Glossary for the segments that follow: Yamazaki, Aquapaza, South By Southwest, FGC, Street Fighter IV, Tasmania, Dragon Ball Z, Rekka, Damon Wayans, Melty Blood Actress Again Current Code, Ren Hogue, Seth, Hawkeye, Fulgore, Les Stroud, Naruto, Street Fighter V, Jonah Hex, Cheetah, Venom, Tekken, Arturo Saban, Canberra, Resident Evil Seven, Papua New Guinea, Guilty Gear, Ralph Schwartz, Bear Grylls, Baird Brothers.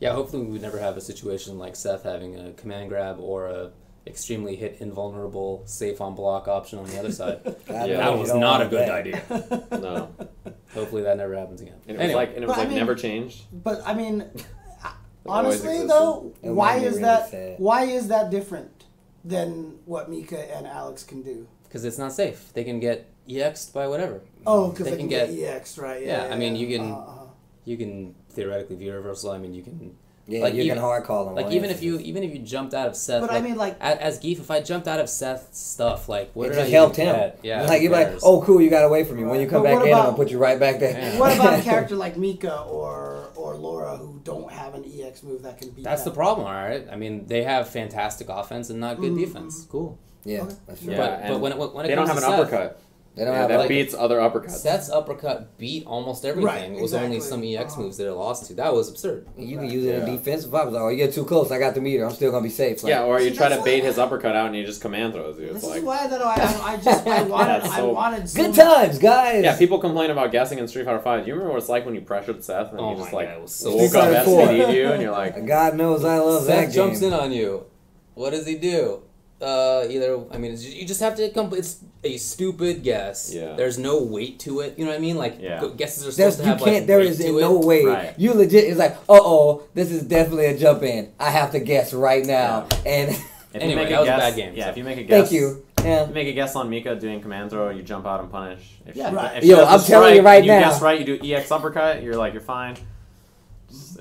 Yeah, hopefully we would never have a situation like Seth having a command grab or a extremely hit invulnerable safe on block option on the other side. That was not a good idea. No. Hopefully that never happens again. And it was like, never changed. But I mean, honestly though, why is that different than what Mika and Alex can do? Because it's not safe. They can get EX'd by whatever. Oh, because they can get EX'd, right? Yeah, I mean, you can theoretically view reversal. I mean, you can. Yeah, like you can hard call them. Like even if you jumped out of Seth, but like, I mean, like as Gief, if I jumped out of Seth's stuff, like what it just helped him. That? Yeah, like you're like, oh cool, you got away from me. When you come back in, I'm gonna put you right back there. Yeah. What about a character like Mika or Laura who don't have an EX move that can beat? That's the problem, all right. I mean, they have fantastic offense and not good defense. Cool. Yeah, okay. That's true. Yeah, but when it they comes don't have to an Seth, uppercut. They don't have that like, beats other uppercuts. Seth's uppercut beat almost everything. Right, it was only some EX moves that it lost to. That was absurd. You can use it in defensive options. Oh, you get too close, I got the meter. I'm still gonna be safe. Like, yeah, or you try to bait his uppercut out and you just command throws you. It's like, is why though I wanted good times, guys. Yeah, people complain about guessing in Street Fighter V. Do you remember what it's like when you pressured Seth and you just like woke up SVD you and you're like, God knows I love that game. Seth jumps in on you. What does he do? You just have to come. It's a stupid guess. Yeah. There's no weight to it. You know what I mean? Like guesses are supposed to have like there is no way. Right. You legit is like, this is definitely a jump in. I have to guess right now. Yeah. And anyway, that was a bad game. Yeah, so. If you make a guess, thank you. Yeah. If you make a guess on Mika doing command throw, you jump out and punish. I'm telling you right now. You guess right, you do EX uppercut. You're like, you're fine.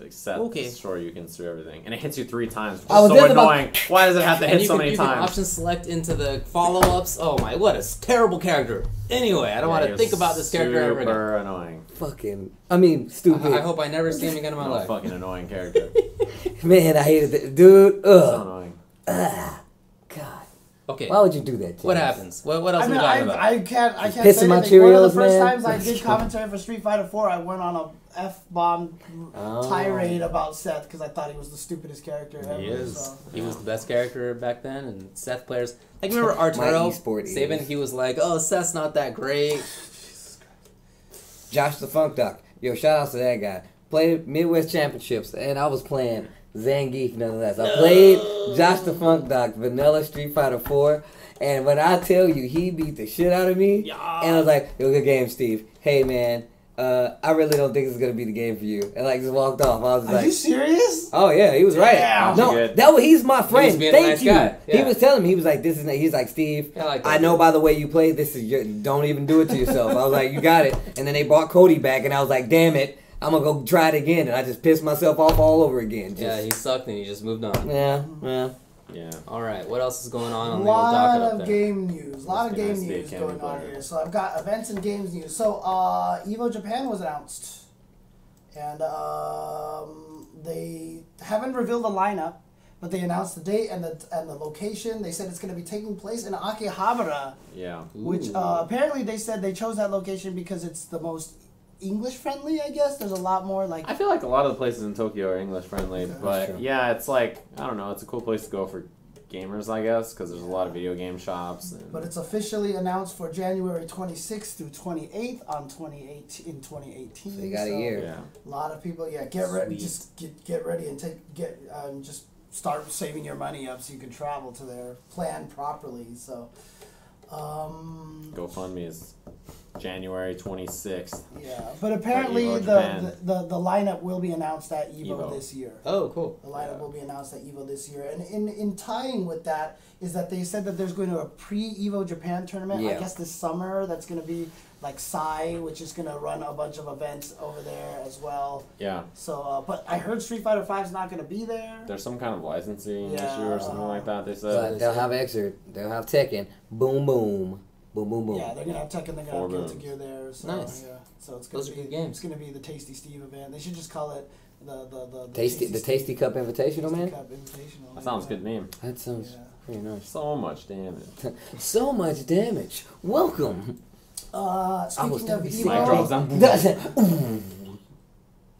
Except sure you can do everything, and it hits you 3 times. Which is so annoying. Why does it have to hit so many times? You can option select into the follow-ups. Oh my, what a terrible character! Anyway, I don't want to think about this character ever again. Super annoying. Stupid. I hope I never see him again in my life. Fucking annoying character. Man, I hated that dude. So annoying. God. Okay. Why would you do that? James? What happens? What else are we talking about? I can't say anything. One of the first times I did commentary for Street Fighter 4, I went on a F-bomb tirade about Seth because I thought he was the stupidest character ever. He was the best character back then, and Seth players... Like, remember Arturo Saban? He was like, Seth's not that great. Josh the Funk Duck. Yo, shout out to that guy. Played Midwest Championships, and I was playing... Zangief, nonetheless. I played Josh the Funk Duck, Vanilla Street Fighter IV, and when I tell you he beat the shit out of me, and I was like, it was a good game, Steve. Hey, man, I really don't think this is going to be the game for you. And like just walked off. I was like, are you serious? Oh, yeah, he was right. No, he's my friend. Thank you. Yeah. He was telling me, he was like, this is, he's like, Steve, I know by the way you played, this is your, don't even do it to yourself. I was like, you got it. And then they brought Cody back, and I was like, damn it. I'm going to go try it again, and I just pissed myself off all over again. He sucked, and he just moved on. Yeah. All right, what else is going on the old docket up there? A lot of game news going on here. So I've got events and games news. So Evo Japan was announced, and they haven't revealed the lineup, but they announced the date and the location. They said it's going to be taking place in Akihabara, which apparently they said they chose that location because it's the most... English friendly, I guess. There's a lot more I feel like a lot of the places in Tokyo are English friendly, but it's like I don't know. It's a cool place to go for gamers, I guess, because there's a lot of video game shops. But it's officially announced for January 26th through 28th in 2018. So you got a year. Yeah. A lot of people, get ready. Just get ready and just start saving your money up so you can travel to there. Plan properly. So. GoFundMe is January 26th. Yeah, but apparently the lineup will be announced at EVO this year. Oh, cool. The lineup will be announced at EVO this year. And in tying with that is that they said that there's going to be a pre-EVO Japan tournament, I guess this summer, that's going to be like Sai, which is going to run a bunch of events over there as well. Yeah. So, but I heard Street Fighter V is not going to be there. There's some kind of licensing issue or something like that, they said. But they'll have Exert, they'll have Tekken, boom, boom. Boom, boom, boom. Yeah, they're going to have Tekken, they're going to have Guilty Gear there. So, nice. Yeah. So it's going to be good games. It's going to be the Tasty Steve event. They should just call it the Tasty Cup Invitational, man? Cup Invitational. That sounds good name. That sounds pretty nice. So much damage. So much damage. Welcome. Speaking of EVO,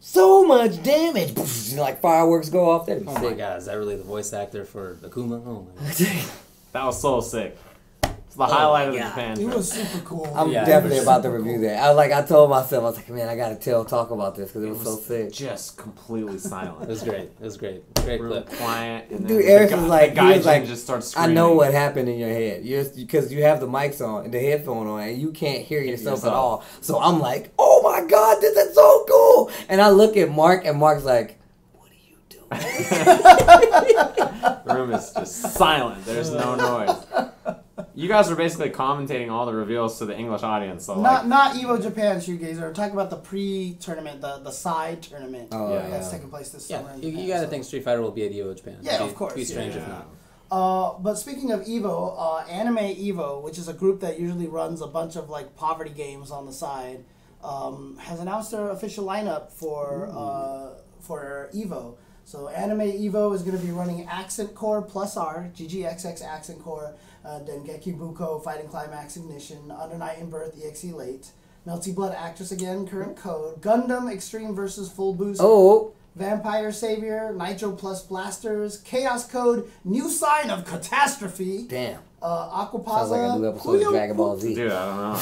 so much damage. Like fireworks go off. That'd be sick. Oh my God, is that really the voice actor for Akuma? Oh my God. That was so sick. the highlight of the Japan trip. It was super cool. I'm definitely about to review that. I told myself, I was like, man, I gotta talk about this because it was so sick. Just completely silent. It was great. It was great. Great clip. Quiet. And dude, Eric was like, just starts screaming. I know what happened in your head because you have the mics on, the headphone on, and you can't hear yourself at all. So I'm like, oh my god, this is so cool. And I look at Mark, and Mark's like, the room is just silent. There's no noise. You guys were basically commentating all the reveals to the English audience. So not Evo Japan, Shoegazer. We're talking about the pre-tournament, the side tournament that's taking place this summer. In Japan, you gotta think Street Fighter will be at Evo Japan. Yeah, of course. It'd be strange if not. But speaking of Evo, Anime Evo, which is a group that usually runs a bunch of like poverty games on the side, has announced their official lineup for Evo. So Anime Evo is going to be running Accent Core Plus R, GGXX Accent Core, Dengeki Buko, Fighting Climax Ignition, Under Night in Birth, EXE Late, Melty Blood Actress Again, Current Code, Gundam Extreme vs. Full Boost, Vampire Savior, Nitro Plus Blasters, Chaos Code, New Sign of Catastrophe. Damn. Aquapaza. Sounds like a new episode of Dragon Ball Z. Dude, I don't know.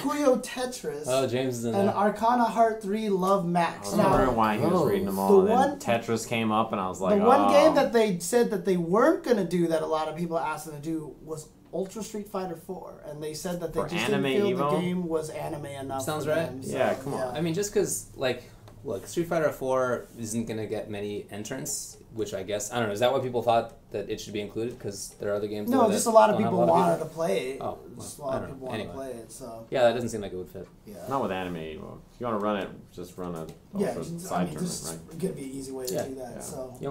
Puyo Tetris. Oh, James is in and there. And Arcana Heart 3 Love Max. I remember why he was reading them all. Tetris came up, and I was like, one game that they said that they weren't going to do that a lot of people asked them to do was Ultra Street Fighter IV. And they said that they just didn't feel the game was anime enough. Sounds right. Them, so, yeah, come on. Yeah. I mean, just because, like, look, Street Fighter IV isn't going to get many entrants, which I guess, I don't know, is that why people thought that it should be included? Because there are other games that just a lot of people wanted to play it. Oh, well, just a lot of people wanted to play it, so. Yeah, that doesn't seem like it would fit. Yeah. Not with Anime Evo. If you want to run it, just run a side tournament, right? It's going to be an easy way to do that, so. You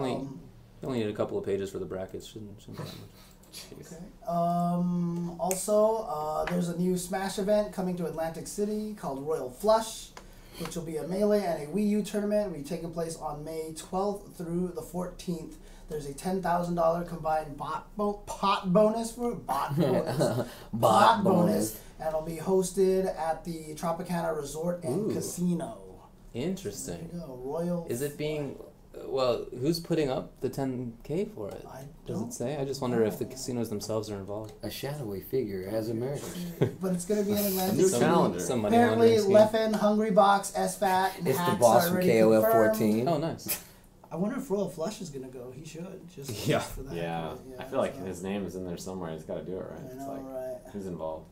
only need a couple of pages for the brackets. Shouldn't that much. Okay. Also, there's a new Smash event coming to Atlantic City called Royal Flush, which will be a Melee and a Wii U tournament. It'll be taking place on May 12th through the 14th. There's a $10,000 combined pot bonus, and it'll be hosted at the Tropicana Resort and Casino. Interesting. There you go. Royal. Is it being? Well, who's putting up the $10K for it? Does it say? I just wonder if the casinos themselves are involved. A shadowy figure has emerged. But it's going to be an Atlantic New calendar. Apparently, Leffen, Hungry Box, SFAT, and Hacks are already confirmed. It's the boss from KOF 14. Oh, nice. I wonder if Royal Flush is going to go. He should. Just for that. Yeah. I feel like his name is in there somewhere. He's got to do it, right? I know, right? Who's involved?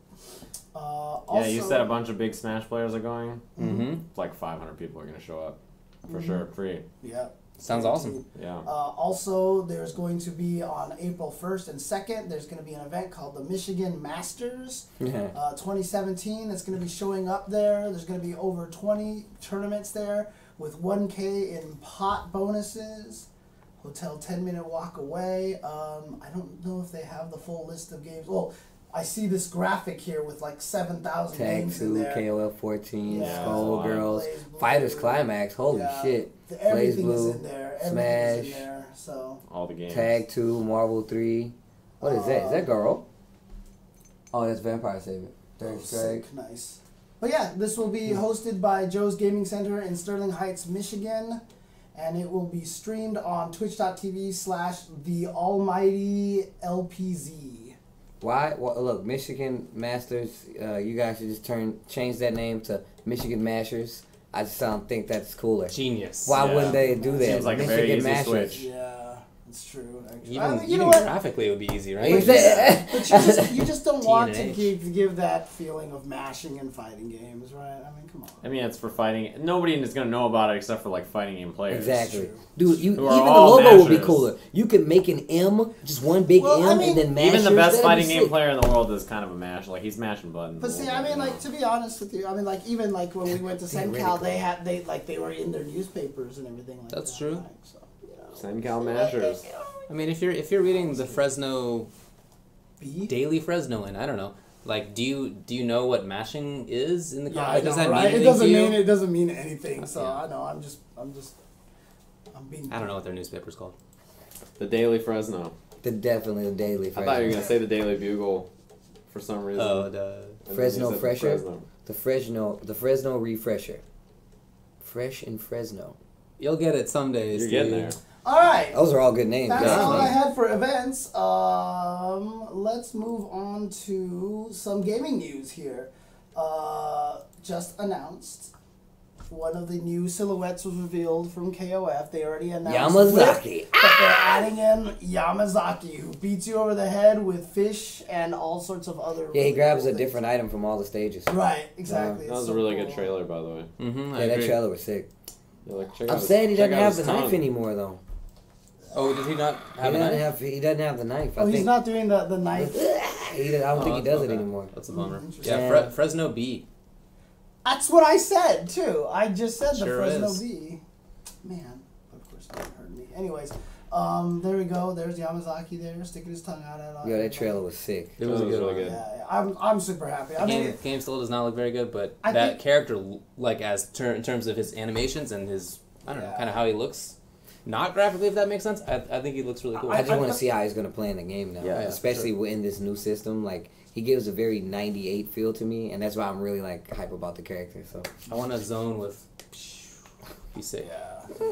Also, you said a bunch of big Smash players are going. Mm-hmm. It's like 500 people are going to show up. For sure. Free. Yeah. Sounds awesome. Yeah. Also, there's going to be on April 1st and 2nd, there's going to be an event called the Michigan Masters 2017. It's going to be showing up there. There's going to be over 20 tournaments there with 1K in pot bonuses, hotel 10-minute walk away. I don't know if they have the full list of games. Well, I see this graphic here with like 7,000 games in there. KOF 14, Skullgirls, Fighters Climax, holy shit. Everything Blaze Blue, is in there. Smash, is in there, so. All the games. Tag 2, Marvel 3. What is that? Is that Girl? Oh, that's Vampire Savior. Nice. But yeah, this will be hosted by Joe's Gaming Center in Sterling Heights, Michigan. And it will be streamed on twitch.tv/thealmightylpz. Why? Well, look, Michigan Masters, you guys should just change that name to Michigan Mashers. I just don't think that's cooler. Genius. Why wouldn't they do that? Seems like Michigan a very easy switch. Yeah, it's true. Actually. Even graphically, it would be easy, right? But you just don't want to give that feeling of mashing and fighting games, right? I mean, come on. I mean, it's for fighting. Nobody is going to know about it except for like fighting game players. Exactly. Dude, even the logo would be cooler. You could make an M, just one big M, I mean, and then mash. Even the best fighting game player in the world is kind of a mash. Like he's mashing buttons. But see, I mean, like to be honest with you, I mean, like even like when we went to SenCal, they were in their newspapers and everything like that. That's true. Right? So, SenCal mashers. I mean, if you're reading the Fresno Bee? Daily Fresno, I don't know. Like, do you know what mashing is in the car? Does that mean anything It doesn't mean anything. So I know. I'm being. I don't know what their newspaper's called. The Daily Fresno. The Daily Fresno. I thought you were gonna say the Daily Bugle, for some reason. Oh, the Fresno Fresher. The Fresno Refresher. Fresh in Fresno. You'll get it someday. You're getting there. All right. Those are all good names. That's all I had for events. Let's move on to some gaming news here. Just announced, one of the new silhouettes was revealed from KOF. They already announced Yamazaki. But they're adding in Yamazaki, who beats you over the head with fish and all sorts of other... Yeah, he grabs a different item from all the stages. Right, exactly. That was a really good trailer, by the way. Mm-hmm, yeah, that trailer was sick. Yeah, like, I'm sad he doesn't have the knife anymore, though. Oh, did he not have a knife? He doesn't have the knife. Oh, he's not doing the knife. I don't think he does it anymore. That's a bummer. Yeah, Fresno Bee. That's what I said, too. I just said the Fresno Bee. Man, of course no one heard me. Anyways, there we go. There's Yamazaki there, sticking his tongue out at all. Yo, that trailer was sick. It was really good. Yeah, I'm super happy. The game still does not look very good, but that character, like, in terms of his animations and his, I don't know, kind of how he looks. Not graphically, if that makes sense. I think he looks really cool. I just want to see how he's going to play in the game now, especially in this new system. Like, he gives a very 98 feel to me, and that's why I'm really, like, hype about the character. So I want to zone with... You say,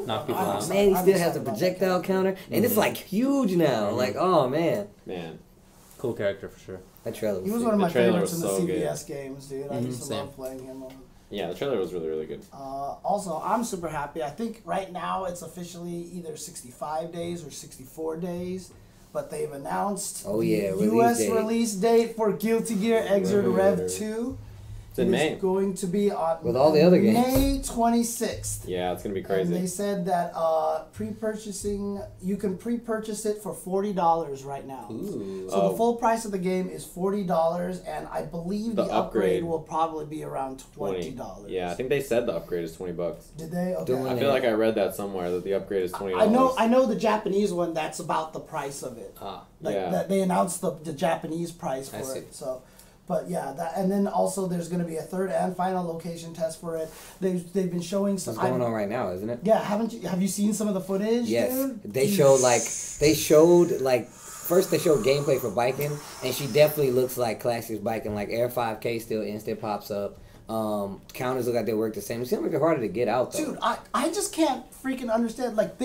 knock people out. Man, he still has a projectile counter, and it's, like, huge now. Like, oh, man. Man. Cool character, for sure. That trailer was He was one of my favorites in the CBS games, dude. I used to love playing him. Yeah, the trailer was really, really good. Also, I'm super happy. I think right now it's officially either 65 days or 64 days. But they've announced the U.S. release date for Guilty Gear Xrd Rev 2. It's in May. It's going to be on with all the other games. May 26th. Yeah, it's going to be crazy. And they said that you can pre-purchase it for $40 right now. Ooh. So the full price of the game is $40, and I believe the upgrade will probably be around $20. Yeah, I think they said the upgrade is $20. Did they? Okay. I feel like I read that somewhere, that the upgrade is $20. I know the Japanese one, that's about the price of it. They announced the Japanese price for it. So... But yeah, and then also there's going to be a third and final location test for it. They've been showing some. What's going on right now, isn't it? Yeah, have you seen some of the footage? Yes, dude? First they showed gameplay for Baiken, and she definitely looks like classic Baiken, like Air 5K still instant pops up. Counters look like they work the same. It seems like they're harder to get out, though. Dude, I just can't freaking understand. Like,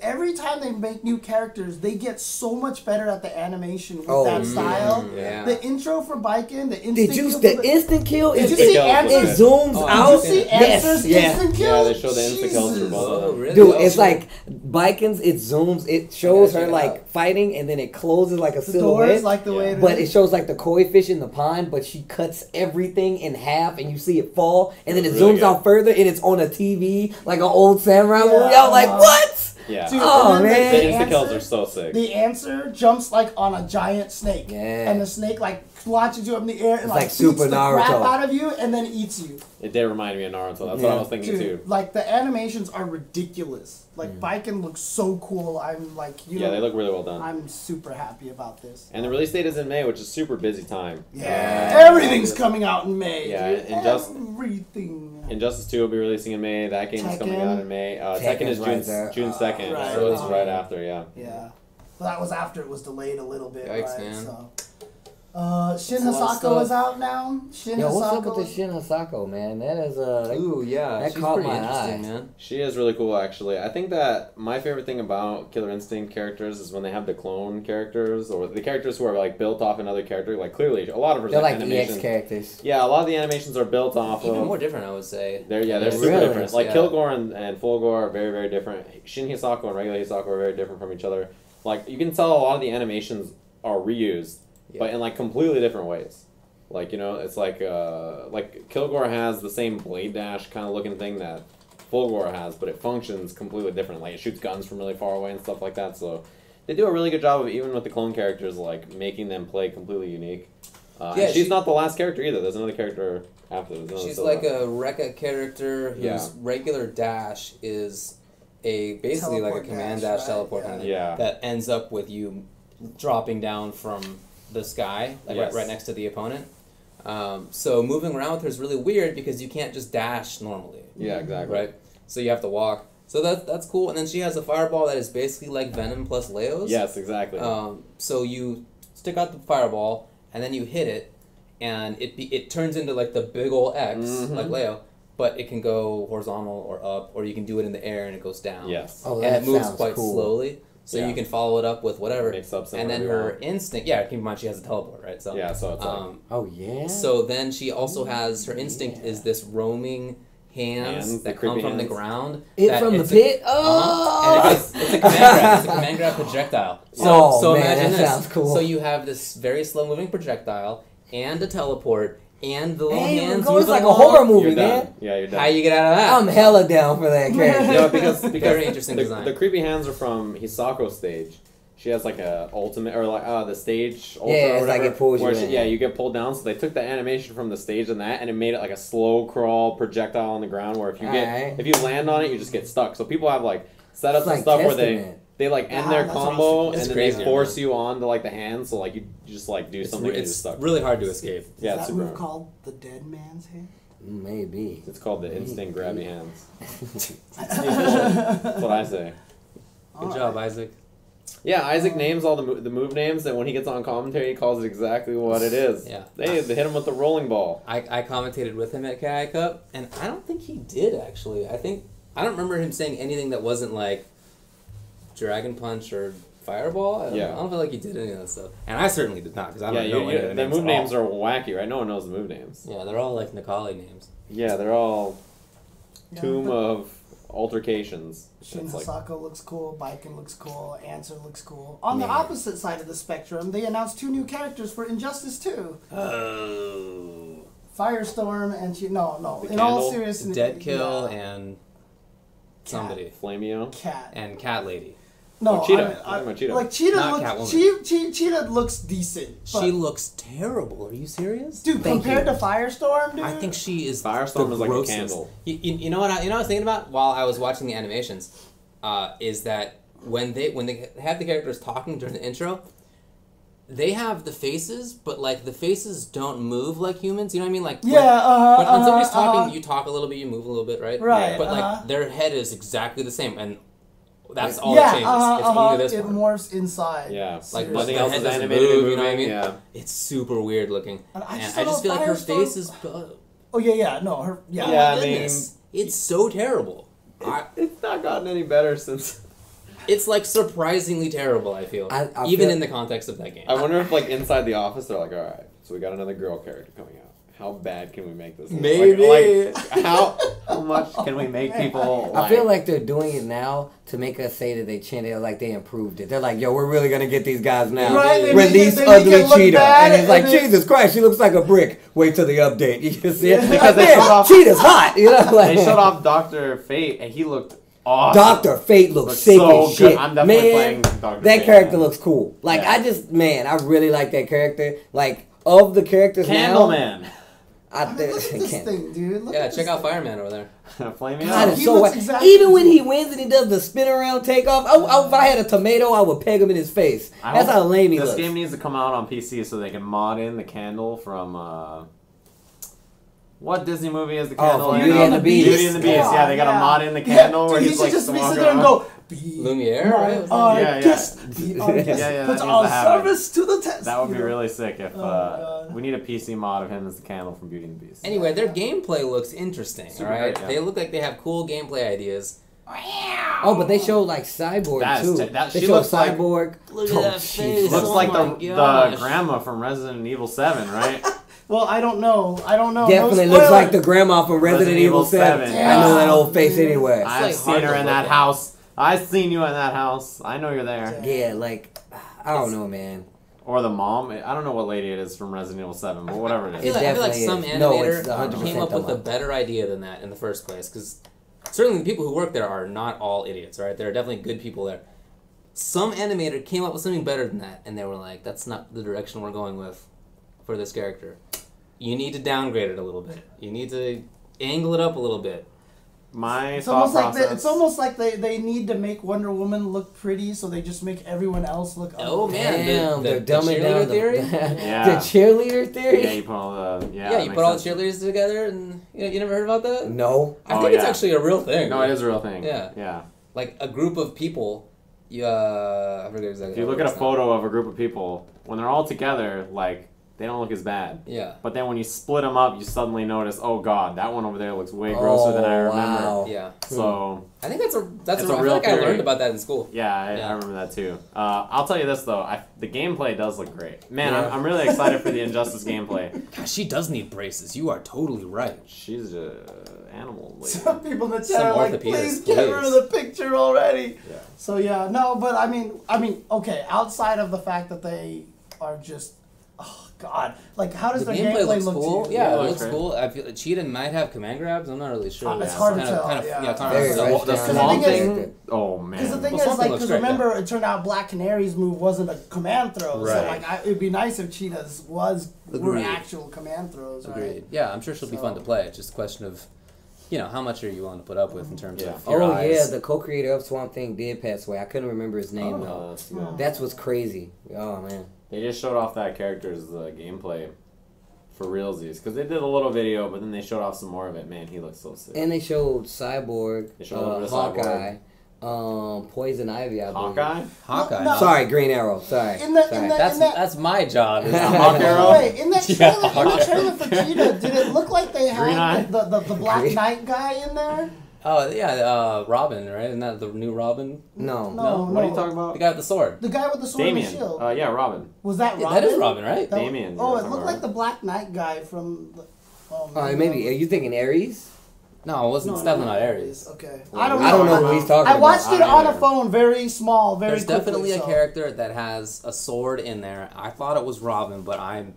every time they make new characters, they get so much better at the animation with that style. Yeah. The intro for Baiken, the instant kill. The instant kill? Did you see answers? It zooms out. Did you see answers? Yes. Instant kill? Yeah, they show the instant kills for both of them. Really? Dude, it's like Baiken's, it zooms, it shows her, like, fighting, and then it closes like a silhouette. The door is like the way it is. But it shows, like, the koi fish in the pond, but she cuts everything in half, and you see it fall, and then it zooms out further, and it's on a TV like an old samurai movie. I'm like, what? Yeah. Dude, oh man, the insta kills are so sick. The answer jumps like on a giant snake, and the snake like launches you up in the air and like super Naruto the crap out of you, and then eats you. It did remind me of Naruto. That's what I was thinking too. Like the animations are ridiculous. Like Baiken looks so cool. I'm like, they look really well done. I'm super happy about this. And the release date is in May, which is super busy time. Yeah, everything's coming out in May. Yeah, everything. Injustice 2 will be releasing in May. That game's coming out in May. Tekken is June 2nd. Right. So it's right after. Yeah. Yeah, well, that was after it was delayed a little bit. Yikes, right? Man. So. Shin Hisako is out now. What's up with the Shin Hisako, man? That is that caught my eye, man. She is really cool, actually. I think that my favorite thing about Killer Instinct characters is when they have the clone characters or the characters who are like built off another character. Like clearly, a lot of her animations, EX characters. Yeah, a lot of the animations are built off of. Even more different, I would say. They're super different. Like Kilgore and Fulgore are very, very different. Shin Hisako and regular Hisako are very different from each other. Like you can tell, a lot of the animations are reused. Yeah. But in like completely different ways, like it's like Kilgore has the same blade dash kind of looking thing that Fulgore has, but it functions completely differently. Like it shoots guns from really far away and stuff like that. So they do a really good job of even with the clone characters, like making them play completely unique. Yeah, she's not the last character either. There's another character after. She's like a Rekka character whose regular dash is basically like a command dash, right? Teleport kind of thing that ends up with you dropping down from the sky, like right next to the opponent. So moving around with her is really weird because you can't just dash normally. Yeah, exactly. Right? So you have to walk. So that's cool. And then she has a fireball that is basically like Venom plus Leo's. Yes, exactly. So you stick out the fireball, and then you hit it, and it turns into like the big ol' X, like Leo, but it can go horizontal or up, or you can do it in the air and it goes down. Yes. Oh, and it moves quite slowly. So you can follow it up with whatever. Mix up and then her instinct... Yeah, keep in mind she has a teleport, right? So, yeah, so it's So then she also has... Her instinct is this roaming... Hands that come from the ground. From the pit? It's a command grab. It's a command grab projectile. So man, imagine this. Sounds cool. So you have this very slow moving projectile and a teleport and the little hands. It's like a horror movie, man. Yeah, you're done. How you get out of that? I'm hella down for that character. No, because very interesting design. The creepy hands are from Hisako's stage. She has like a ultimate, or like the stage ultra or whatever. Like it pulls you in. Yeah, you get pulled down. So they took the animation from the stage and that, and it made it like a slow crawl projectile on the ground. Where if you if you land on it, you just get stuck. So people have like setups and stuff where they like end their combo and then they force you onto like the hand. So like you just like do something. And it's stuck. Really hard to escape. Is that move called the dead man's hand? Maybe it's called the instant grabby hands. That's what I say. Good job, Isaac. Yeah, Isaac names all the move names, and when he gets on commentary, he calls it exactly what it is. Yeah. They hit him with the rolling ball. I commentated with him at KI Cup, and I don't think he did, actually. I don't remember him saying anything that wasn't, like, Dragon Punch or Fireball. I don't feel like he did any of that stuff. And I certainly did not, because I don't know any of the move names are wacky, right? No one knows the move names. Yeah, they're all, like, Nikali names. Yeah, they're all Tomb of... Altercations. Shin Hisako looks cool, Baiken looks cool, Answer looks cool. On the opposite side of the spectrum, they announced two new characters for Injustice 2. Oh. Firestorm and in candle, all seriousness, Deadkill and somebody. Flameo. Cat. And Cat Lady. No, oh, Cheetah. Cheetah. Like Cheetah looks decent. She looks terrible. Are you serious, dude? Compared to Firestorm, dude. I think she is. Firestorm is like a candle. You know what? I was thinking about while I was watching the animations, is that when they have the characters talking during the intro, they have the faces, but like the faces don't move like humans. You know what I mean? Like when somebody's talking, you talk a little bit, you move a little bit, right? Right. Yeah, but like their head is exactly the same and. That's all that changes. It's only this one. It morphs inside. Yeah. Like, nothing else is animated move, you know what I mean? Yeah. It's super weird looking. And I just feel like her face is... her... Yeah, oh my goodness. I mean... It's so terrible. It's not gotten any better since... It's, like, surprisingly terrible, I feel. Even in the context of that game. I wonder if, like, inside the office, they're like, all right, so we got another girl character coming out. How bad can we make this? Maybe. Like how much can we make people like... I feel like they're doing it now to make us say that they're like they improved it. They're like, yo, we're really going to get these guys now. Right, release ugly Cheetah. And it's like, Jesus Christ, she looks like a brick. Wait till the update. You can see it. Because they shut off... Cheetah's hot. You know, like... They shut off Dr. Fate and he looked... Awesome. Dr. Fate looks sick so as shit. I'm definitely playing Dr. Fate. That character looks cool. Like, I just... Man, I really like that character. Like, of the characters Candleman. Look at this thing, dude. Check out Fireman over there. Flaming God, it's so wet. Exactly even when he wins and he does the spin around takeoff, if I had a tomato, I would peg him in his face. That's how lame he looks. This game needs to come out on PC so they can mod in the candle from... What Disney movie is the candle? Beauty and the Beast. Yeah, they got to mod in the candle. Where he's like, just be sitting there and go... Lumiere, right? Puts our service to the test. That would be really sick if we need a PC mod of him as the candle from Beauty and the Beast. Anyway, their gameplay looks interesting, right? They look like they have cool gameplay ideas. Oh, but they show like Cyborg too. They show Cyborg. Look at that face. Looks like the grandma from Resident Evil 7, right? Well, I don't know. Definitely looks like the grandma from Resident Evil 7. I know that old face anyway. I've seen her in that house. I've seen you in that house. I know you're there. Yeah, like, I don't know, man. Or the mom. I don't know what lady it is from Resident Evil 7, but whatever it is. I feel like some animator came up with a better idea than that in the first place, because certainly the people who work there are not all idiots, right? There are definitely good people there. Some animator came up with something better than that, and they were like, that's not the direction we're going with for this character. You need to downgrade it a little bit. You need to angle it up a little bit. It's almost like they need to make Wonder Woman look pretty, so they just make everyone else look ugly. Oh man, damn, they're dumbing down the theory. The cheerleader theory. Yeah, you put all the all the cheerleaders together, and you never heard about that? No, I think it's actually a real thing. No, it is a real thing. Yeah, like a group of people. I forget exactly. If you look at a photo of a group of people when they're all together, like They don't look as bad. Yeah. But then when you split them up, you suddenly notice, oh god, that one over there looks way grosser than I remember. Wow. Yeah. So I think that's a real theory. I learned about that in school. Yeah, I remember that too. I'll tell you this though, the gameplay does look great. Man, yeah. I'm really excited for the Injustice gameplay. God, she does need braces. You are totally right. She's a animal lady. Some people in the chat are like, please get rid of the picture already. Yeah. So yeah, no, but I mean, okay, outside of the fact that they are just. Oh god! Like, how does the gameplay look cool? Yeah, it looks cool. I feel like Cheetah might have command grabs. I'm not really sure. It's hard to tell. Yeah, the Swamp Thing. Oh man! Because the thing is, like, because remember, it turned out Black Canary's move wasn't a command throw. Right. So like, it'd be nice if Cheetah's were actual command throws. Right. Agreed. Yeah, I'm sure she'll be fun to play. It's just a question of, you know, how much are you willing to put up with in terms of your eyes. Yeah, the co-creator of Swamp Thing did pass away. I couldn't remember his name though. That's what's crazy. Oh man. They just showed off that character's gameplay for realsies. Because they did a little video, but then they showed off some more of it. Man, he looks so sick. And they showed Cyborg, Hawkeye, Poison Ivy, I believe. Hawkeye? No. Sorry, Green Arrow. Sorry. That's my job. Hawk Arrow? Wait, in that trailer, for Cheetah, did it look like they had the Black Knight guy in there? Oh, yeah, Robin, right? Isn't that the new Robin? No. What are you talking about? The guy with the sword. The guy with the sword and the shield. Yeah, Robin. Was that Robin? That is Robin, right? Damien. Oh, it looked like the Black Knight guy from... maybe. Are you thinking Ares? No, it wasn't. Definitely not Ares. Okay. I don't know who he's talking about. I watched it on a phone, very small, very quickly. There's definitely a character that has a sword in there. I thought it was Robin, but I'm...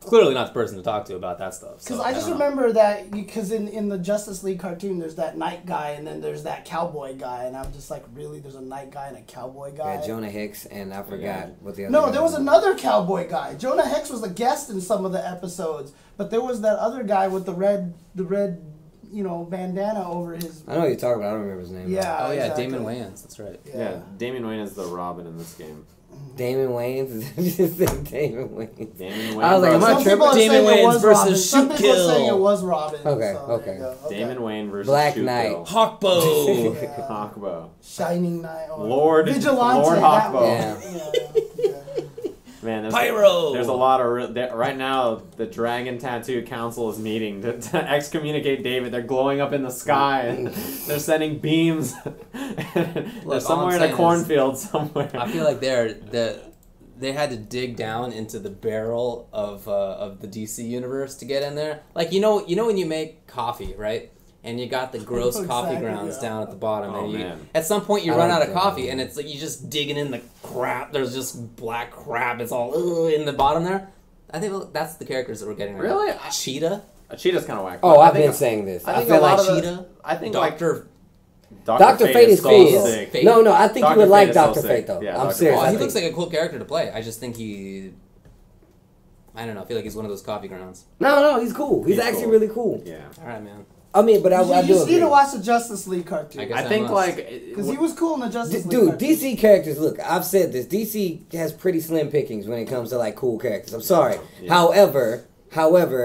clearly not the person to talk to about that stuff. Because so, I just remember that, because in the Justice League cartoon, there's that knight guy, and then there's that cowboy guy, and I'm just like, really? There's a knight guy and a cowboy guy? Yeah, Jonah Hex, and I forgot what the other guy was. No, there was another cowboy guy. Jonah Hex was a guest in some of the episodes, but there was that other guy with the red bandana over his... I know what you're talking about. I don't remember his name. Yeah. Oh, yeah, exactly. Damon Wayans. That's right. Yeah, Damon Wayans is the Robin in this game. Damon Wayans? Damon Wayans. I was like, am I tripping? Damon Wayans versus Shoot Kill. Some people saying it was Robin. Okay, so, okay. Damon Wayne versus Black Knight. Hawkbow. Hawkbow. Shining Knight. Lord Vigilante. Lord Hawkbow. Man, there's a lot of... right now, the Dragon Tattoo Council is meeting to excommunicate David. They're glowing up in the sky. And they're sending beams. They're somewhere in a cornfield somewhere. I feel like they had to dig down into the barrel of the DC universe to get in there. Like, you know when you make coffee, right? And you got the gross coffee grounds down at the bottom. Oh, and at some point you run out of coffee, and it's like you're just digging in the crap. There's just black crap. It's all in the bottom there. I think that's the characters that we're getting right now. Really? Cheetah? Cheetah's kind of whack. Oh, I've been saying this. I feel like Cheetah. I think Dr. Fate is cool. No, I think you would like Dr. Fate, though. I'm serious. He looks like a cool character to play. I just think he... I don't know. I feel like he's one of those coffee grounds. No, he's cool. He's actually really cool. Yeah. All right, man. I mean, but I do agree. You need to watch the Justice League cartoon. I think, because he was cool in the Justice League. Dude, DC characters, look, I've said this. DC has pretty slim pickings when it comes to, like, cool characters. I'm sorry. Yeah. However,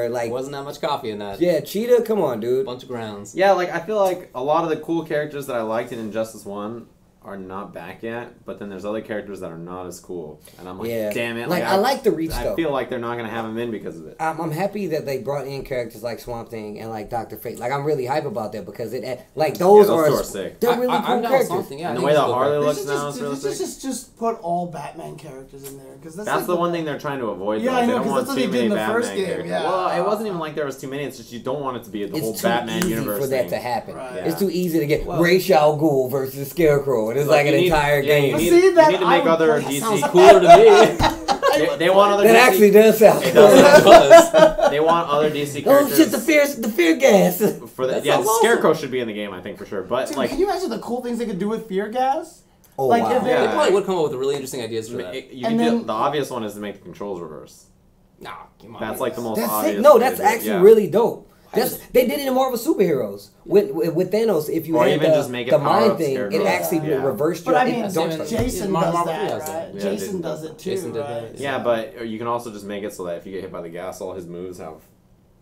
like... wasn't that much coffee in that. Yeah, Cheetah, come on, dude. Bunch of grounds. Yeah, like, I feel like a lot of the cool characters that I liked in Injustice 1... are not back yet, but then there's other characters that are not as cool, and I'm like, damn it! Like I like the reach. I feel like they're not gonna have them in because of it. I'm happy that they brought in characters like Swamp Thing and like Dr. Fate. Like I'm really hype about that because it like those are sick. They're really cool characters. Yeah, and the way that Harley looks now is really sick. Just put all Batman characters in there because that's the one thing they're trying to avoid. Yeah, I know because that's what they did in the first game. Yeah, well, it wasn't even like there was too many. It's just you don't want it to be the whole Batman universe. For that to happen, it's too easy to get Ra's al Ghul versus Scarecrow. It's like an entire game. You need to make other DC cooler to me. they want other. That DC, actually does sound. It does. They want other DC characters. Oh shit! The fear gas. For the, yeah, awesome. Scarecrow should be in the game, I think for sure. But dude, like, can you imagine the cool things they could do with fear gas? Oh like, wow! They probably would come up with really interesting ideas for that. The obvious one is to make the controls reverse. Nah, come on. That's like the most obvious. No, that's actually really dope. They did it in Marvel Superheroes with Thanos. If you had the mind thing, it actually reversed your... But I mean, Jason does that, right? Jason does it too, right? Yeah, but you can also just make it so that if you get hit by the gas, all his moves have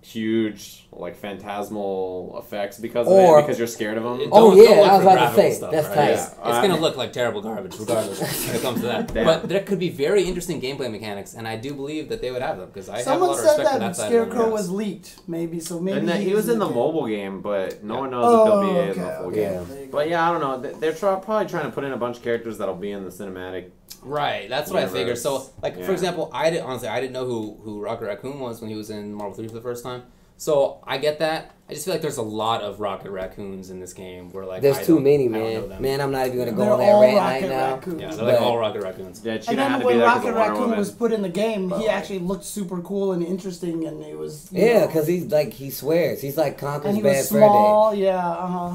huge, like, phantasmal effects because of it, because you're scared of them. Oh, yeah, I was about to say, stuff, that's right? Nice. Yeah. It's going to look like terrible garbage, regardless, when it comes to that. Damn. But there could be very interesting gameplay mechanics, and I do believe that they would have them, because I have a lot of respect for that side. Someone said that Scarecrow was leaked, maybe, so maybe... And he was in the mobile game, but no one knows if they'll be in the full game. But yeah, I don't know, they're probably trying to put in a bunch of characters that'll be in the cinematic... Right, that's what I figured. So, like, for example, I didn't know who Rocket Raccoon was when he was in Marvel 3 for the first time. So I get that. I just feel like there's a lot of Rocket Raccoons in this game. Where like there's too many, man. Man, I'm not even gonna go on that rant right now. Yeah, they're like all Rocket Raccoons. Yeah, and then when Rocket Raccoon was put in the game, he actually looked super cool and interesting, and it was because he's like he swears, he's like Conker's Bad Fur Day. Yeah,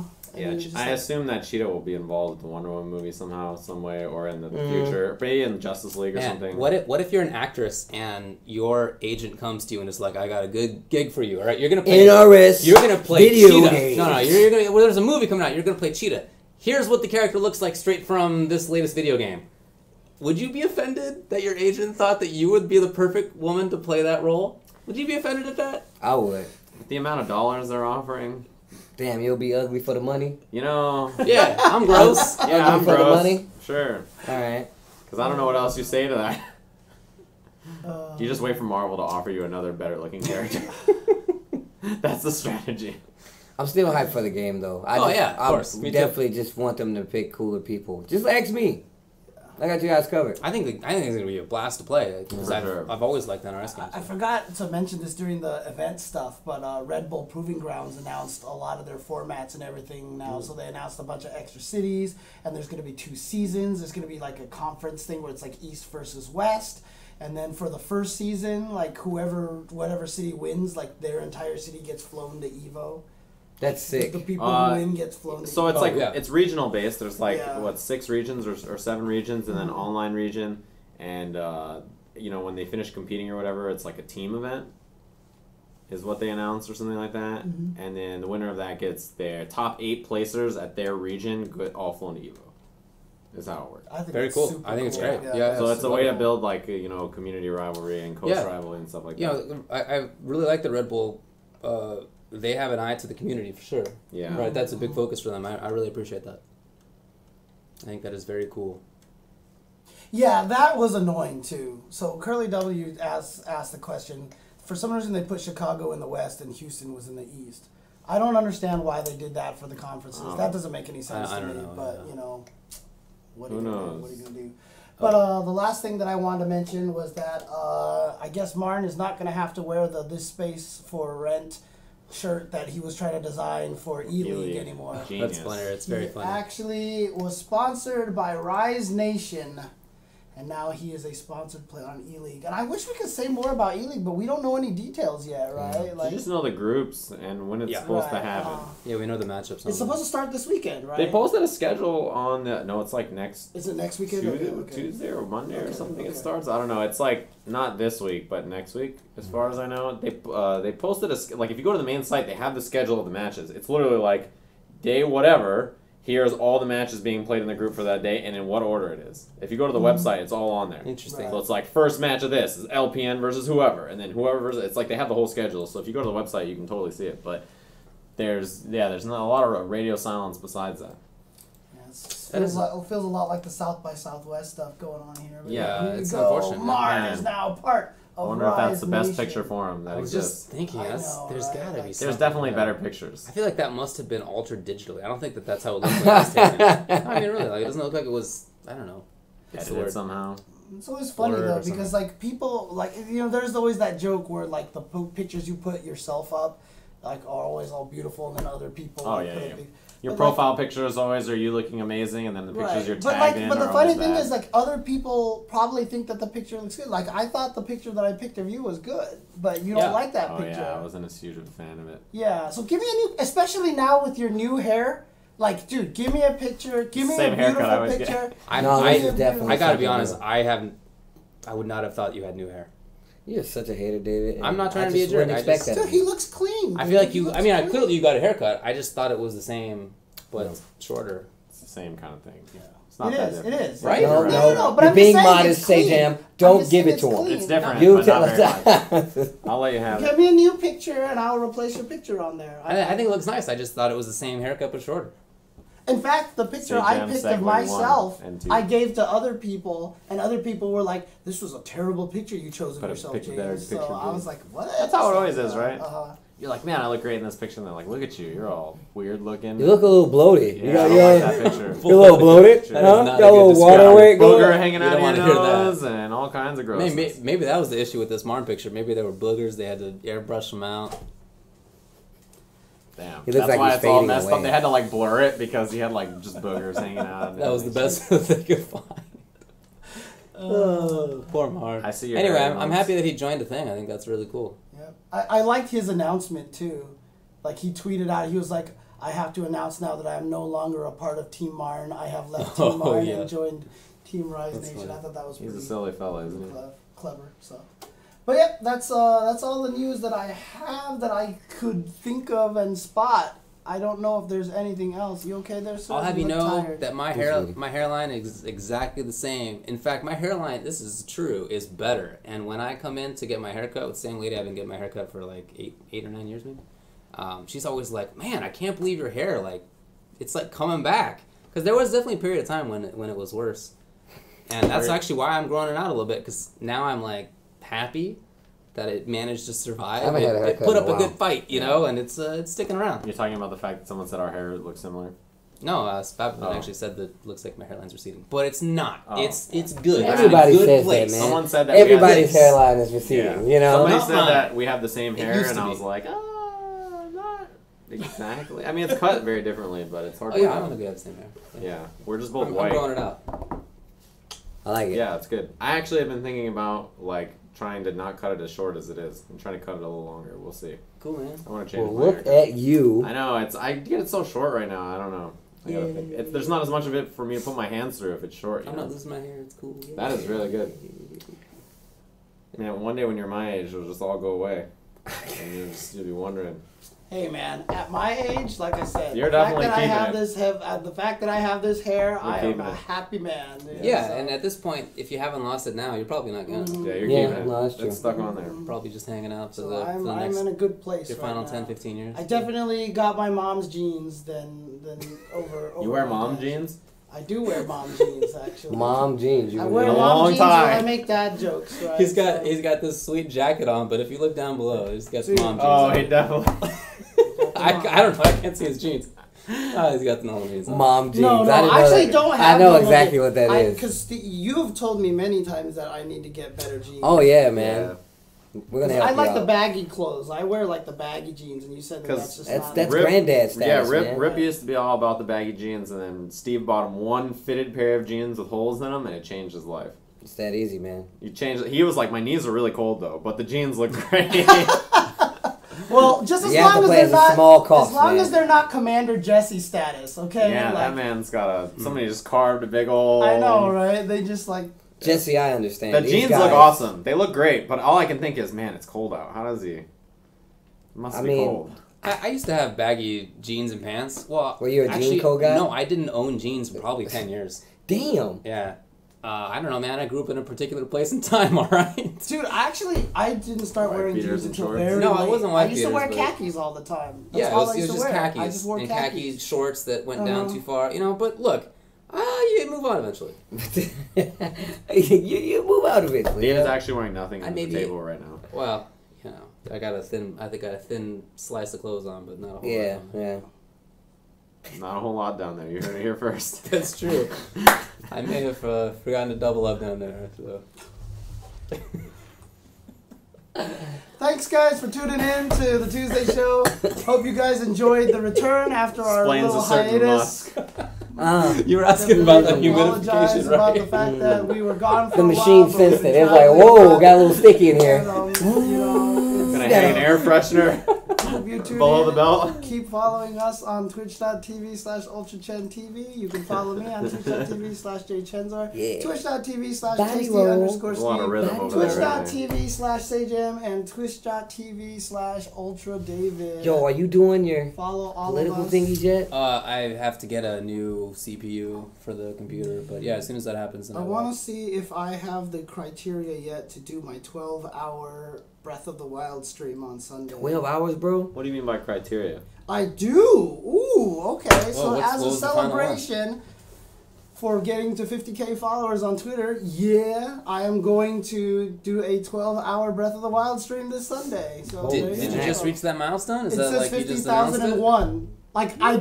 Yeah, I assume that Cheetah will be involved in the Wonder Woman movie somehow, some way, or in the future, maybe in Justice League or something. What if you're an actress and your agent comes to you and is like, "I got a good gig for you. All right, you're gonna play you're gonna play Cheetah. Games. No, you're gonna. Well, there's a movie coming out. You're gonna play Cheetah. Here's what the character looks like straight from this latest video game." Would you be offended that your agent thought that you would be the perfect woman to play that role? Would you be offended at that? I would. With the amount of dollars they're offering. Damn, you'll be ugly for the money. You know. Yeah, I'm gross. Yeah, I'm gross. For the money? Sure. All right. Because I don't know what else you say to that. You just wait for Marvel to offer you another better-looking character. That's the strategy. I'm still hyped for the game, though. Of course. I definitely just want them to pick cooler people. Just ask me. I got you guys covered. I think it's gonna be a blast to play. I've always liked NRS games. I forgot to mention this during the event stuff, but Red Bull Proving Grounds announced a lot of their formats and everything now. So they announced a bunch of extra cities, and there's gonna be 2 seasons. There's gonna be like a conference thing where it's like East versus West, and then for the first season, like whatever city wins, like their entire city gets flown to EVO. That's sick. The people who win gets flown. So it's it's regional based. There's like what 6 regions or 7 regions, and then online region, and you know when they finish competing or whatever, it's like a team event, is what they announced or something like that. Mm-hmm. And then the winner of that gets their top 8 placers at their region all flown to EVO. Is how it works. I think very cool. I think it's great. Yeah. So it's a way to build like community rivalry and coach rivalry and stuff like that. I really like the Red Bull. They have an eye to the community for sure. Yeah. Right, that's a big focus for them. I really appreciate that. I think that is very cool. Yeah, that was annoying too. So Curly W asked the question. For some reason they put Chicago in the West and Houston was in the East. I don't understand why they did that for the conferences. That doesn't make any sense to me. But what are you gonna do? What are you gonna do? But the last thing that I wanted to mention was that I guess Martin is not gonna have to wear the "This Space for Rent" shirt that he was trying to design for E-League anymore. Genius. That's funny. It's very funny. Actually was sponsored by Rise Nation, and now he is a sponsored player on E-League. And I wish we could say more about E-League, but we don't know any details yet, right? Like, you just know the groups and when it's supposed to happen. Yeah, we know the matchups. It's supposed to start this weekend, right? They posted a schedule on the... No, it's like next... Is it next weekend? Tuesday or Monday or something it starts? I don't know. It's like not this week, but next week, as far as I know. They posted a... Like, if you go to the main site, they have the schedule of the matches. It's literally like, day whatever... Here's all the matches being played in the group for that day and in what order it is. If you go to the website, it's all on there. Interesting. Right. So it's like, first match of this is LPN versus whoever, and then whoever versus... It's like they have the whole schedule, so if you go to the website, you can totally see it. But there's not a lot of radio silence besides that. Yeah, it feels a lot like the South by Southwest stuff going on here. But yeah, it's unfortunate. Mars is now part... I wonder if that's the best picture for him that exists. I was just thinking, there's got to be something. There's definitely better pictures. I feel like that must have been altered digitally. I don't think that's how it looked when it was taken. I mean, really, like, it doesn't look like it was, I don't know, edited somehow. It's always funny, though, because, like, people, like, there's always that joke where, like, the pictures you put yourself up, like, are always all beautiful, and then other people... Oh, yeah. Your profile pictures always are you looking amazing, and then the pictures you're tagged in. But the funny thing is, like, other people probably think that the picture looks good. Like, I thought the picture that I picked of you was good, but you don't like that picture. Oh, yeah, I wasn't as huge of a fan of it. Yeah, so give me a new, especially now with your new hair. Like, dude, give me a picture. Give me a beautiful picture. I gotta be honest, I would not have thought you had new hair. You're such a hater, David. I'm not trying to be a jerk. Dude, he looks clean. I feel like you... I mean, clearly you got a haircut. I just thought it was the same, but shorter. It's the same kind of thing. Yeah. It's not that different. It is. Right? No. But you're being modest, Sajam. Don't give it to him. It's different. You tell us. I'll let you have it. Give me a new picture and I'll replace your picture on there. I think it looks nice. I just thought it was the same haircut but shorter. In fact, the picture I picked of myself, I gave to other people, and other people were like, "This was a terrible picture you chose of yourself, James." So I was like, "What?" That's how it always is, right? You're like, "Man, I look great in this picture." And they're like, "Look at you. You're all weird looking. You look a little bloated. Yeah, I like that picture. You're a little bloated. Huh? Got a little water weight going. Booger hanging out of your nose and all kinds of gross." Maybe that was the issue with this Marn picture. Maybe there were boogers. They had to airbrush them out. Damn. That's like why it's all messed up. They had to like blur it because he had like just boogers hanging out. That was the best they could find. Oh, poor Mark. I see. Anyway, I'm happy that he joined the thing. I think that's really cool. Yeah, I liked his announcement too. Like he tweeted out, he was like, "I have to announce now that I am no longer a part of Team Marn. I have left Team Marn and joined Team Rise Nation." Funny. I thought that was. He's pretty a silly fella, isn't he? Clever. So. But yeah, that's all the news that I have that I could think of and spot. I don't know if there's anything else. You okay there, sir? I'll have you know that my hairline is exactly the same. In fact, my hairline, this is true, is better. And when I come in to get my haircut with the same lady I've been getting my haircut for like eight or 9 years maybe, she's always like, "Man, I can't believe your hair, like, it's like coming back." Because there was definitely a period of time when it was worse. And that's actually why I'm growing it out a little bit, because now I'm like, happy that it managed to survive. It put up a good fight, you know, and it's sticking around. You're talking about the fact that someone said our hair looks similar? No, Spabman actually said that it looks like my hairline's receding. But it's not. Oh. It's good. Everybody it's a good says place. That, man. Someone said that everybody's hairline is receding, you know? Somebody said that we have the same hair, and I was like, not exactly. I mean, it's cut very differently, but it's hard to tell. I don't think we have the same hair. Yeah, we're just both white. I'm growing it out. I like it. Yeah, it's good. I actually have been thinking about, like, trying to not cut it as short as it is. I'm trying to cut it a little longer. We'll see. Cool, man. I want to change. Well, look at you. I know I get it so short right now. I don't know. I gotta think. There's not as much of it for me to put my hands through if it's short. I'm not losing my hair. It's cool. That is really good. Man, one day when you're my age, it'll just all go away, and you'll be wondering. Hey, man. At my age, like I said, you're definitely keeping it. The fact that I have this hair, I am a happy man. Dude. Yeah, and at this point, if you haven't lost it now, you're probably not going to. Yeah, you're keeping it. It's stuck on there. Probably just hanging out to the next. I'm in a good place. Your final 10, 15 years. I definitely got my mom's jeans then over. You wear mom jeans? I do wear mom jeans, actually. Mom jeans. You I wear mom jeans when I make dad jokes. Right? He's got this sweet jacket on, but if you look down below, he's got mom jeans. Oh, he definitely. I don't know. I can't see his jeans. Oh, he's got the normal jeans. Mom jeans. No, I actually don't have. I know exactly what that is. Because you've told me many times that I need to get better jeans. Oh yeah, man. Yeah. We're gonna help you out. The baggy clothes. I wear like the baggy jeans, and you said that's granddad status. Yeah, Rip used to be all about the baggy jeans, and then Steve bought him one fitted pair of jeans with holes in them, and it changed his life. It's that easy, man. You changed. He was like, "My knees are really cold though, but the jeans look great." Well, just as long as they're not Commander Jesse status, okay? Yeah, like, that man's got somebody just carved a big old. I know, right? They just like Jesse. I understand. The jeans look awesome. They look great, but all I can think is, man, it's cold out. How does he? It must be cold. I used to have baggy jeans and pants. Well, were you a jean coat guy? No, I didn't own jeans for probably 10 years. Damn. Yeah. I don't know, man. I grew up in a particular place in time, all right? Dude, actually, I didn't start wearing jeans until very late. No, I wasn't like I used to wear khakis all the time. That's all I used to wear. Khakis. I just wore khakis. And khaki shorts that went down too far. You know, but look, you move on eventually. you move out eventually. David's actually wearing nothing on the table right now. Well, you know, I think I got a thin slice of clothes on, but not a whole lot. Yeah. Not a whole lot down there. You heard it here first. That's true. I may have forgotten to double up down there. So. Thanks, guys, for tuning in to the Tuesday show. Hope you guys enjoyed the return after our little hiatus. You were asking about the humidification, right? About the fact that we were gone for a while. The machine sensed it. It was like, whoa, got a little sticky in here. Gonna hang an air freshener. YouTube. Follow the bell. Keep following us on twitch.tv/ultrachentv. You can follow me on twitch.tv/jchenzar. Yeah. Twitch.tv/tasty_steve. Twitch.tv/sajam and twitch.tv/ultradavid. Yo, are you doing your political thingies yet? I have to get a new CPU for the computer, but yeah, as soon as that happens, then I want to see if I have the criteria yet to do my 12-hour Breath of the Wild stream on Sunday. 12 hours, bro? What do you mean by criteria? I do! Ooh, okay. Whoa, so as a celebration for getting to 50K followers on Twitter, yeah, I am going to do a 12-hour Breath of the Wild stream this Sunday. So did you just reach that milestone? Is it that says like 50,001. Like, I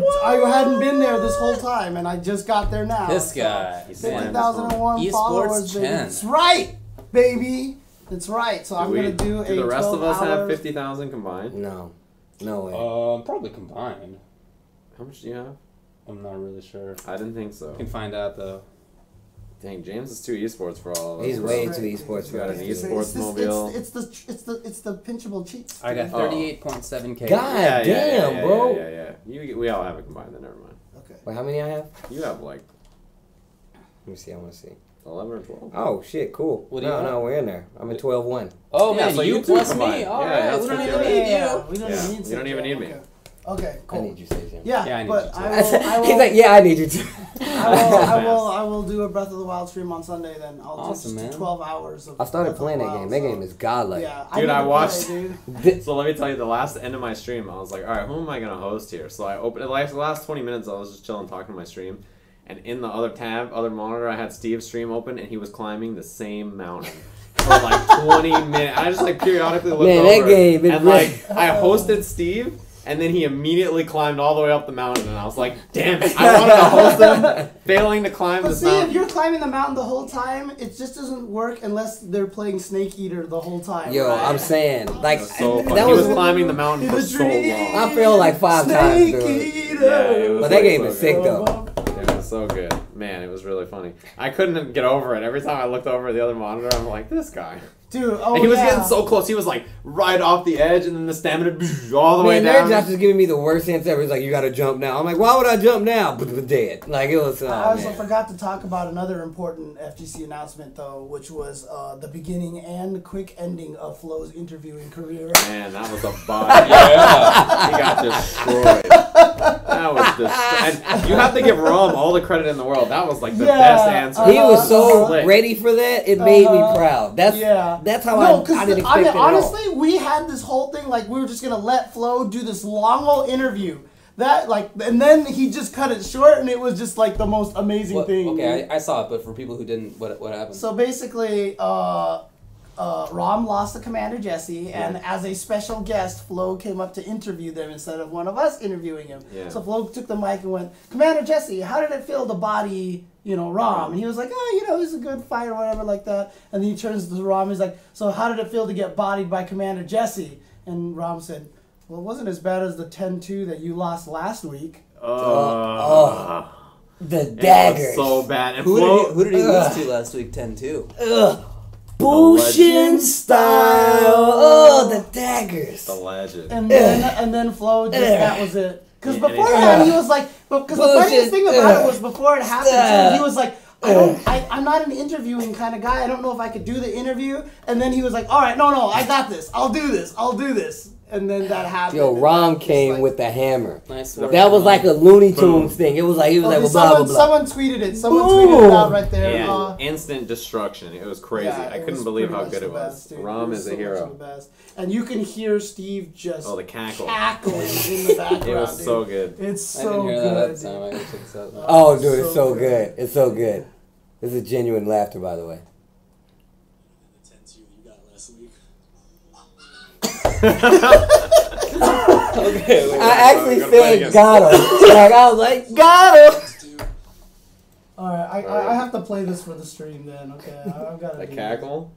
hadn't been there this whole time, and I just got there now. This guy. 50,001 followers. That's right, baby. That's right. So I'm gonna do the rest of us have 50,000 combined? No, no way. Probably combined. How much do you have? I'm not really sure. I didn't think so. You can find out though. Dang, James is too esports for all of us. He's way too esports for us. Esports mobile. It's the pinchable cheats. I got 38.7K. God damn, bro. Yeah. We all have it combined. Then never mind. Okay. Wait, how many I have? You have like. Let me see. I want to see. 11 or 12. Oh, shit, cool. No, we're in there. I'm at 12-1. Oh, man, so you plus me. All right, we don't even need you. We don't even need me. Okay, cool. I need you, Sam. Yeah, I need you, too. He's like, yeah, I need you, too. I will do a Breath of the Wild stream on Sunday, then. I'll just do 12 hours of I started playing that game. That game is godlike. Dude, I watched. So let me tell you, the last end of my stream, I was like, all right, who am I going to host here? So I opened, like, the last 20 minutes, I was just chilling, talking to my stream. And in the other tab, other monitor, I had Steve's stream open, and he was climbing the same mountain for like 20 minutes. I just like periodically looked over, that game, and like I hosted Steve, and then he immediately climbed all the way up the mountain, and I was like, damn it, I wanted to host him, failing to climb this mountain. If you're climbing the mountain the whole time, it just doesn't work unless they're playing Snake Eater the whole time. Yo, right? I'm saying, like, he was climbing the mountain for so long. I failed like 5 times, dude. Yeah, but that game is sick, though. So good, man. It was really funny. I couldn't get over it. Every time I looked over at the other monitor, I'm like, this guy, dude. Oh, and he was getting so close. He was like right off the edge, and then the stamina all the way down. Josh is giving me the worst answer ever. He's like, you gotta jump now. I'm like, why would I jump now? Dead. Like, it was. I also forgot to talk about another important FGC announcement though, which was the beginning and quick ending of Flo's interviewing career. Man, that was a body. Yeah, he got destroyed. That was just. You have to give Rom all the credit in the world. That was like the best answer. He was so ready for that. It made me proud. That's how I didn't expect it. Honestly, we had this whole thing like we were just gonna let Flo do this long old interview. That like, and then he just cut it short, and it was just like the most amazing thing. Okay, I saw it, but for people who didn't, what happened? So basically, Rom lost to Commander Jesse, and as a special guest, Flo came up to interview them instead of one of us interviewing him. Yeah. So Flo took the mic and went, Commander Jesse, how did it feel to body, you know, Rom? And he was like, oh, you know, he's a good fighter, whatever, like that. And then he turns to Rom, he's like, so how did it feel to get bodied by Commander Jesse? And Rom said, well, it wasn't as bad as the 10-2 that you lost last week. The daggers. So bad. And who did he lose to last week, 10-2? Ugh. Bushin style. Oh, the daggers. The legend. And then Flo just, that was it. Because before that, he was like, because the funniest thing about it was before it happened, he was like, I'm not an interviewing kind of guy. I don't know if I could do the interview. And then he was like, all right, no, I got this. I'll do this. And then that happened. Yo, Rom came like, with the hammer. Nice work. That was like a Looney Tunes thing. It was like, blah, blah, blah. Someone tweeted it. Someone tweeted it out right there. Yeah, instant destruction. It was crazy. Yeah, I couldn't believe how good it was. Rom is a hero. And you can hear Steve just cackling in the background. It was so good. It's so good. Oh, dude, it's so good. It's so good. This is genuine laughter, by the way. Okay, I actually got him. Like, I was like, got him. Alright, I have to play this for the stream then. Okay, I've got to. A cackle?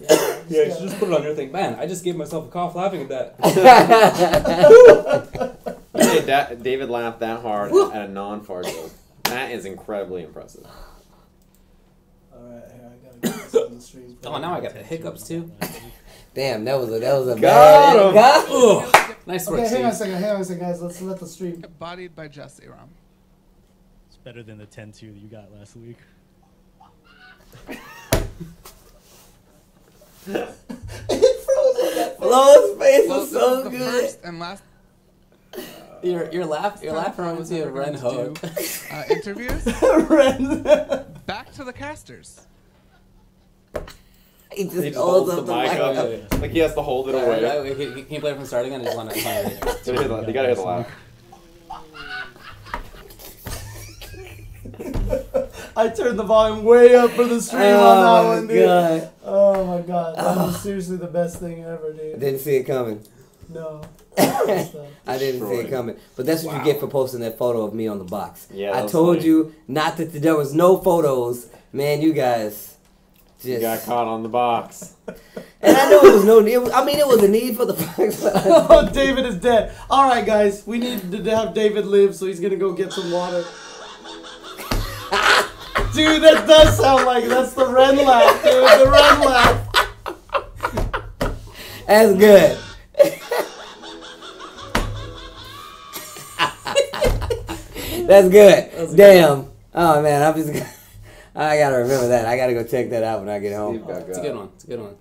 Yeah, you should just put it on your thing. Man, I just gave myself a cough laughing at that. David laughed that hard at a non-fart joke. That is incredibly impressive. Alright, here, I got to get this on the stream. Oh, now I got the hiccups too. Damn, that was a bad. Got him. Nice work. Okay, hang on a second, guys. Let's let the stream. Bodied by Just Aram. It's better than the 10-2 that you got last week. Lowe's face was so good. First and last. Your laugh reminds me of Ren Hogue. Interviews. Ren. Back to the casters. He just holds the mic up. Yeah. Like he has to hold it away. Right, can you play it from starting? I just want to play it. You gotta hit the laugh. I turned the volume way up for the stream on that one, dude. God. Oh my god. That was seriously the best thing ever, dude. I didn't see it coming. No. I didn't see it coming. But that's what you get for posting that photo of me on the box. Yeah, I told you not that there was no photos. Man, you guys... just... You got caught on the box. And I know it was it was a need for the box. Oh, David is dead. All right, guys. We need to have David live, so he's going to go get some water. Dude, that does sound like that's the Ren laugh, dude. The Ren laugh. That's good. That's good. That's damn. Good. Oh, man. I'm just going to... I gotta remember that. I gotta go check that out when I get home. It's a good one. It's a good one.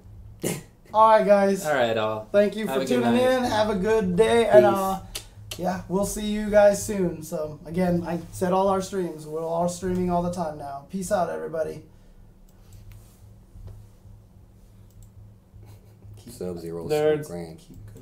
All right, guys. All right, all. Thank you for tuning in. Have a good day, and yeah, we'll see you guys soon. So again, I said all our streams. We're all streaming all the time now. Peace out, everybody. Keep Sub-Zero. Keep